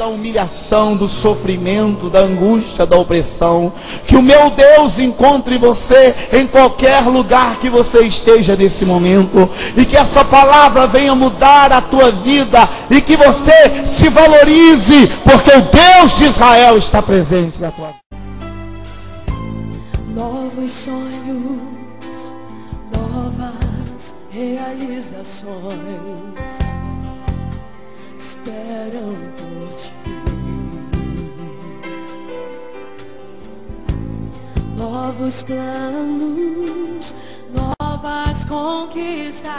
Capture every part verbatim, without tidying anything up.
da humilhação, do sofrimento, da angústia, da opressão. Que o meu Deus encontre você em qualquer lugar que você esteja nesse momento. E que essa palavra venha mudar a tua vida. E que você se valorize, porque o Deus de Israel está presente na tua vida. Novos sonhos, novas realizações esperam por ti. Novos planos, novas conquistas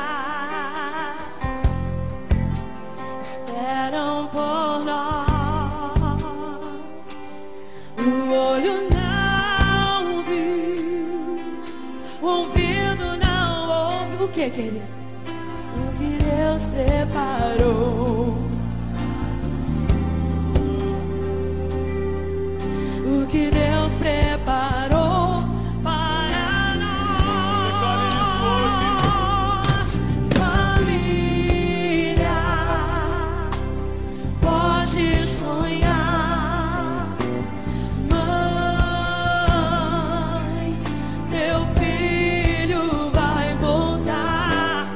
esperam por nós. O olho não O que, querido? O que Deus preparou, o que Deus preparou para nós. Família, pode sonhar. Mãe, teu filho vai voltar.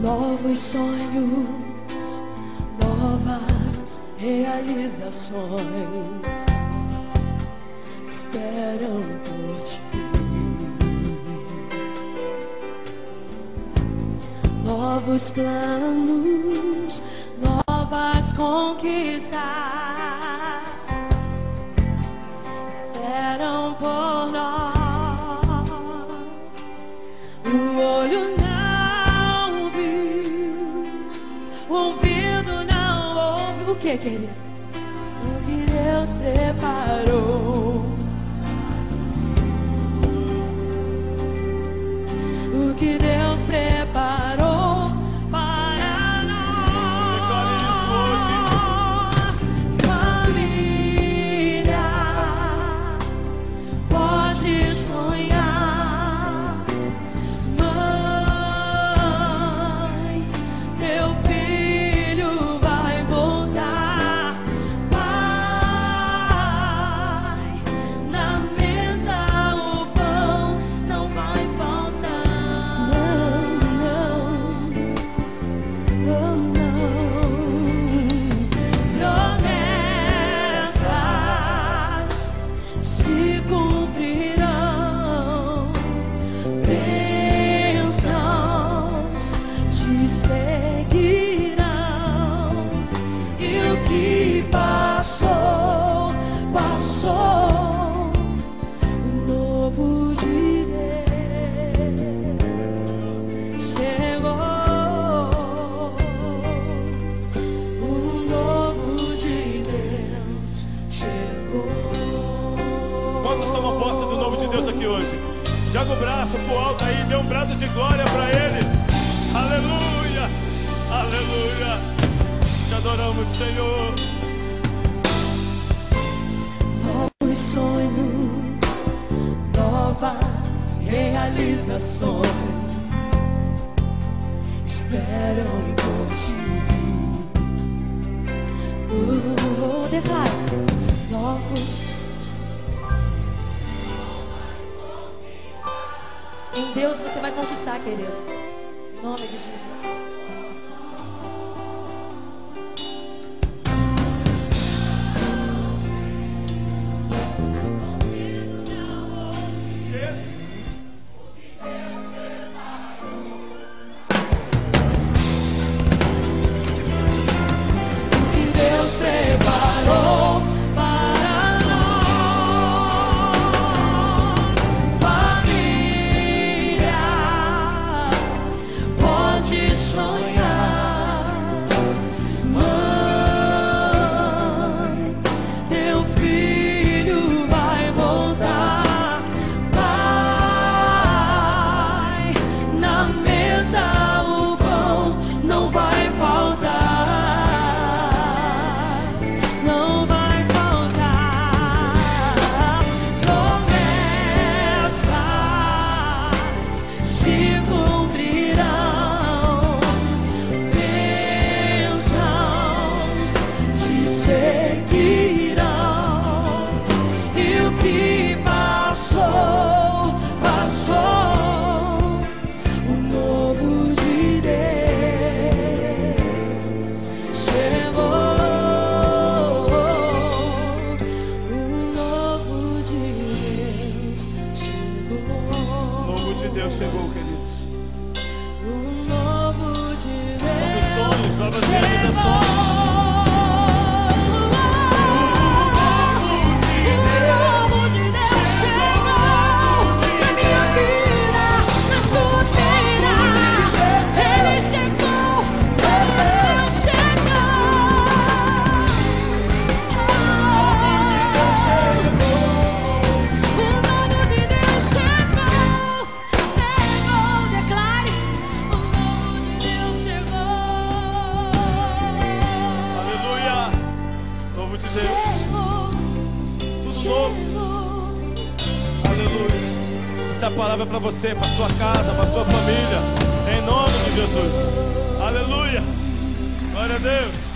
Novos sonhos, novas realizações esperam por ti. Novos planos, novas conquistas esperam por nós. O olho não O que, querido? O que Deus preparou, o que Deus preparou para nós. Família, pode sonhar. Mãe, teu filho Joga o braço pro alto aí, dê um brado de glória pra ele. Aleluia, aleluia. Te adoramos, Senhor. Novos sonhos, novas realizações esperam por ti. Oh, oh, declara. Novos Em Deus você vai conquistar, querido. Em nome de Jesus. O que Deus preparou. Show. Deus chegou, queridos. Novos sonhos, novas realizações. Essa palavra é para você, para sua casa, para sua família, em nome de Jesus. Aleluia. Glória a Deus.